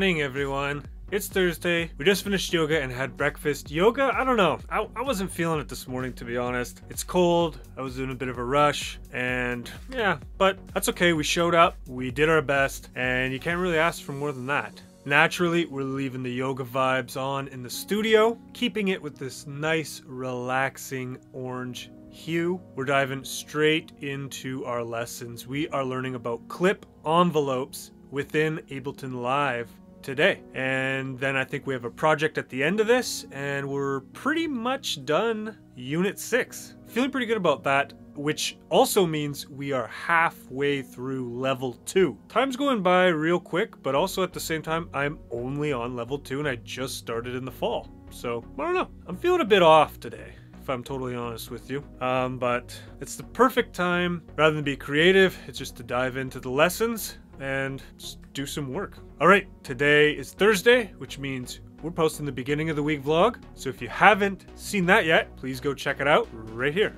morning, everyone. It's Thursday. We just finished yoga and had breakfast. Yoga? I don't know. I wasn't feeling it this morning, to be honest. It's cold. I was in a bit of a rush. And yeah, but that's okay. We showed up. We did our best. And you can't really ask for more than that. Naturally, we're leaving the yoga vibes on in the studio, keeping it with this nice, relaxing orange hue. We're diving straight into our lessons. We are learning about clip envelopes within Ableton Live today. And then I think we have a project at the end of this, and we're pretty much done Unit 6. Feeling pretty good about that, which also means we are halfway through level 2. Time's going by real quick, but also at the same time, I'm only on level 2 and I just started in the fall. So, I don't know. I'm feeling a bit off today, if I'm totally honest with you. But it's the perfect time, rather than be creative, it's just to dive into the lessons and just do some work. All right, today is Thursday, which means we're posting the beginning of the week vlog. So if you haven't seen that yet, please go check it out right here.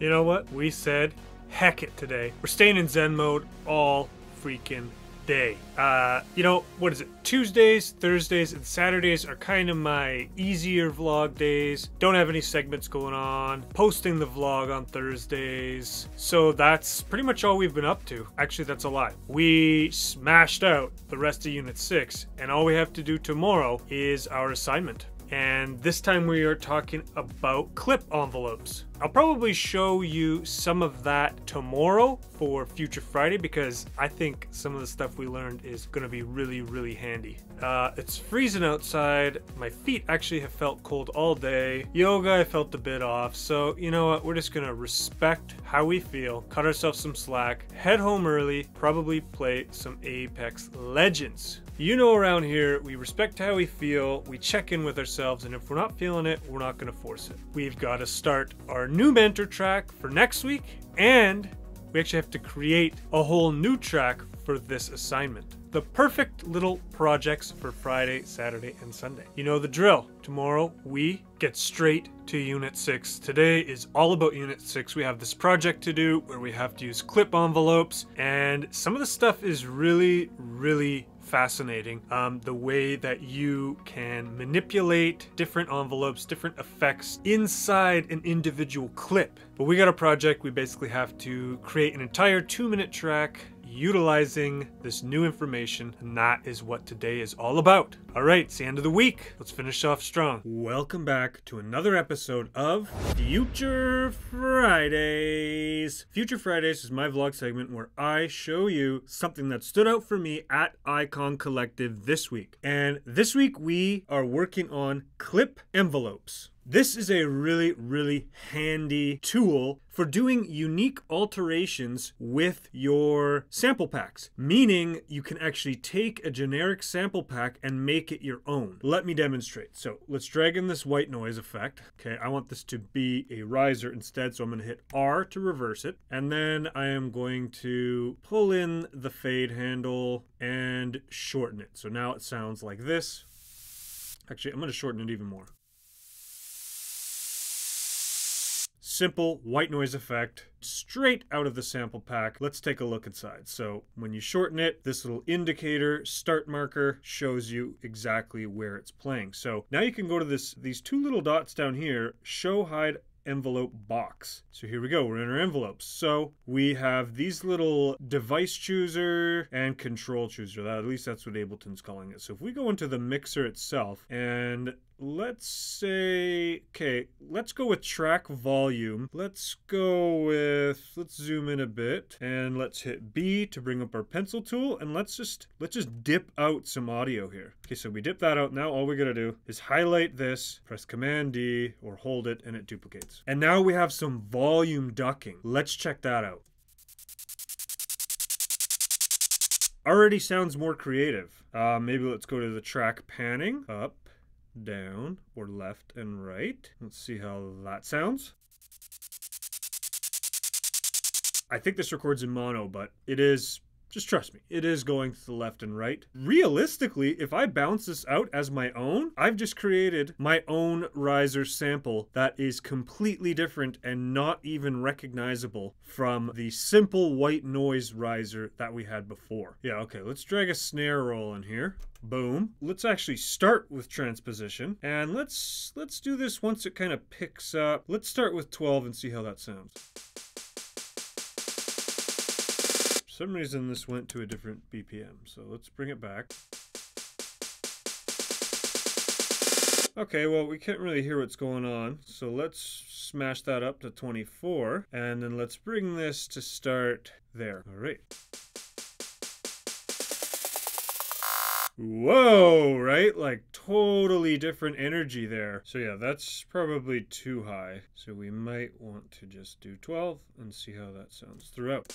You know what? We said, heck it today. We're staying in Zen mode all freaking day. You know, what is it? Tuesdays, Thursdays, and Saturdays are kind of my easier vlog days. Don't have any segments going on. Posting the vlog on Thursdays. So that's pretty much all we've been up to. Actually, that's a lie. We smashed out the rest of Unit 6, and all we have to do tomorrow is our assignment. And this time we are talking about clip envelopes. I'll probably show you some of that tomorrow for Future Friday, because I think some of the stuff we learned is going to be really, really handy. It's freezing outside. My feet actually have felt cold all day. Yoga, I felt a bit off. So you know what? We're just going to respect how we feel, cut ourselves some slack, head home early, probably play some Apex Legends. You know, around here, we respect how we feel, we check in with ourselves, and if we're not feeling it, we're not going to force it. We've got to start our new mentor track for next week, and we actually have to create a whole new track for this assignment. The perfect little projects for Friday, Saturday, and Sunday. You know the drill. Tomorrow we get straight to Unit 6. Today is all about Unit 6. We have this project to do where we have to use clip envelopes, and some of the stuff is really, really fascinating. The way that you can manipulate different envelopes, different effects inside an individual clip. But we got a project. We basically have to create an entire 2-minute track utilizing this new information, and that is what today is all about. All right, it's the end of the week. Let's finish off strong. Welcome back to another episode of Future Fridays. Future Fridays is my vlog segment where I show you something that stood out for me at Icon Collective this week. And this week we are working on clip envelopes. This is a really, really handy tool for doing unique alterations with your sample packs, meaning you can actually take a generic sample pack and make it your own. Let me demonstrate. So let's drag in this white noise effect. Okay, I want this to be a riser instead, so I'm going to hit R to reverse it. And then I am going to pull in the fade handle and shorten it. So now it sounds like this. Actually, I'm going to shorten it even more. Simple white noise effect straight out of the sample pack. Let's take a look inside. So when you shorten it, this little indicator start marker shows you exactly where it's playing. So now you can go to these two little dots down here, show hide envelope box. So here we go, we're in our envelopes. So we have these little device chooser and control chooser. That, at least that's what Ableton's calling it. So if we go into the mixer itself, and let's say, okay, let's go with track volume. Let's go with, let's zoom in a bit, and let's hit B to bring up our pencil tool, and let's just dip out some audio here. Okay, so we dip that out. Now all we gotta do is highlight this, press Command D or hold it, and it duplicates. And now we have some volume ducking. Let's check that out. Already sounds more creative. Maybe let's go to the track panning up, down, or left and right. Let's see how that sounds. I think this records in mono, but it is Just trust me, it is going to the left and right. Realistically, if I bounce this out as my own, I've just created my own riser sample that is completely different and not even recognizable from the simple white noise riser that we had before. Yeah, okay, let's drag a snare roll in here. Boom. Let's actually start with transposition, and let's do this once it kind of picks up. Let's start with 12 and see how that sounds. For some reason this went to a different BPM, so let's bring it back. Okay, well, we can't really hear what's going on, so let's smash that up to 24, and then let's bring this to start there. All right. Whoa, right? Like totally different energy there. So yeah, that's probably too high. So we might want to just do 12 and see how that sounds throughout.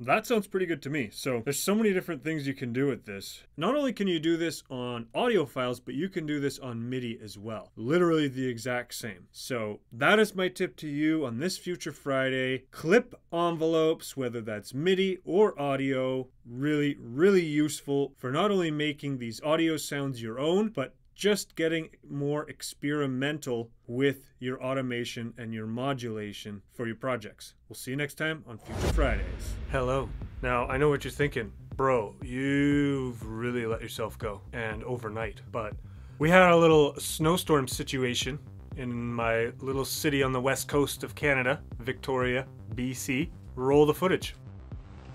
That sounds pretty good to me. So there's so many different things you can do with this. Not only can you do this on audio files, but you can do this on MIDI as well. Literally the exact same. So that is my tip to you on this Future Friday. Clip envelopes, whether that's MIDI or audio, really, really useful for not only making these audio sounds your own, but just getting more experimental with your automation and your modulation for your projects. We'll see you next time on Future Fridays. Hello. Now, I know what you're thinking. Bro, you've really let yourself go, and overnight. But we had a little snowstorm situation in my little city on the west coast of Canada, Victoria, BC. Roll the footage.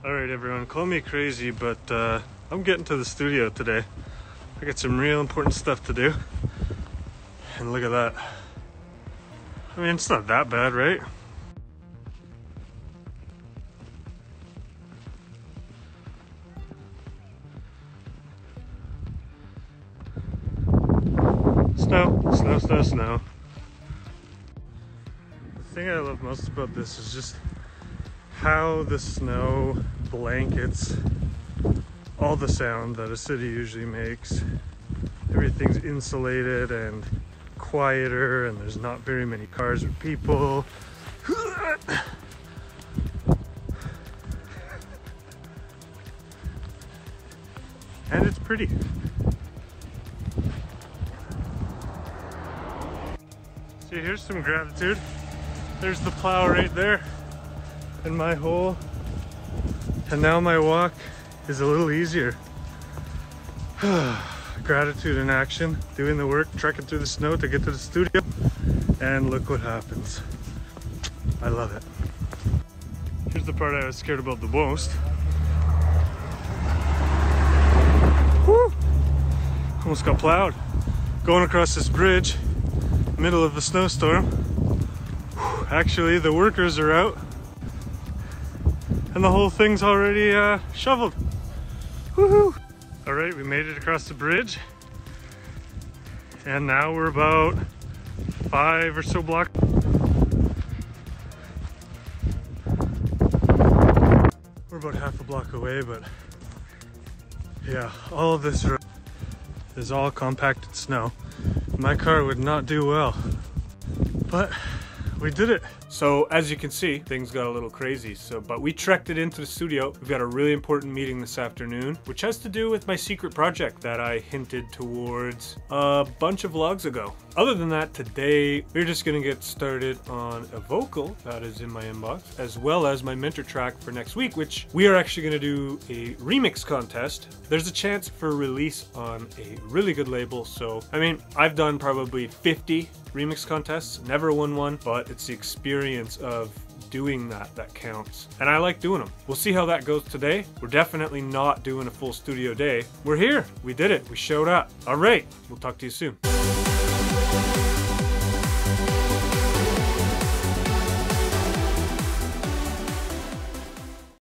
All right, everyone, call me crazy, but I'm getting to the studio today. I got some real important stuff to do. And look at that. I mean, it's not that bad, right? Snow, snow, snow, snow. The thing I love most about this is just how the snow blankets all the sound that a city usually makes. Everything's insulated and quieter, and there's not very many cars or people. And it's pretty. See, here's some gratitude. There's the plow right there in my hole. And now my walk is a little easier. Gratitude in action, doing the work, trekking through the snow to get to the studio, and look what happens. I love it. Here's the part I was scared about the most. Woo! Almost got plowed. Going across this bridge, middle of a snowstorm. Whew, actually, the workers are out, and the whole thing's already shoveled. Woohoo! All right, we made it across the bridge, and now we're about 5 or so blocks. We're about half a block away, but yeah, all of this road is all compacted snow. My car would not do well, but we did it. So as you can see, things got a little crazy, but we trekked it into the studio. We've got a really important meeting this afternoon, which has to do with my secret project that I hinted towards a bunch of vlogs ago. Other than that, today we're just gonna get started on a vocal that is in my inbox, as well as my mentor track for next week, which we are actually gonna do a remix contest. There's a chance for release on a really good label, so I mean, I've done probably 50 remix contests, never won one, but it's the experience of doing that counts, and I like doing them. We'll see how that goes today. We're definitely not doing a full studio day. We're here, we did it, we showed up. All right, we'll talk to you soon.